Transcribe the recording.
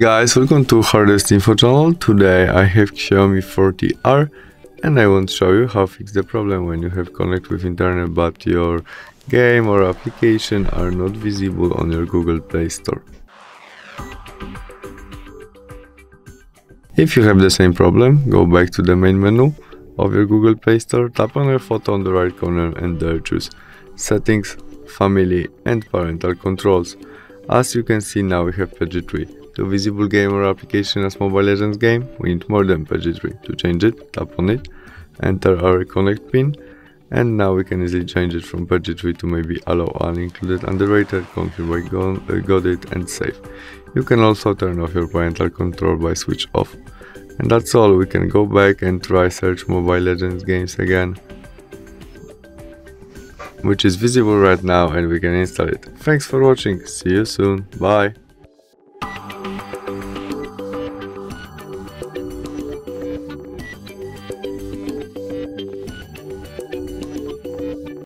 Guys, welcome to Hardest Info Channel. Today I have Xiaomi 40R and I want to show you how to fix the problem when you have connect with internet but your game or application are not visible on your Google Play Store. If you have the same problem, go back to the main menu of your Google Play Store, tap on your photo on the right corner and there choose Settings, Family and Parental Controls. As you can see now we have pageantry. To visible game or application as Mobile Legends game, we need more than pageantry. To change it, tap on it, enter our connect pin, and now we can easily change it from pageantry to maybe allow unincluded, underrated, confirm by Godit, and save. You can also turn off your parental control by switch off. And that's all. We can go back and try search Mobile Legends games again, which is visible right now, and we can install it. Thanks for watching. See you soon. Bye.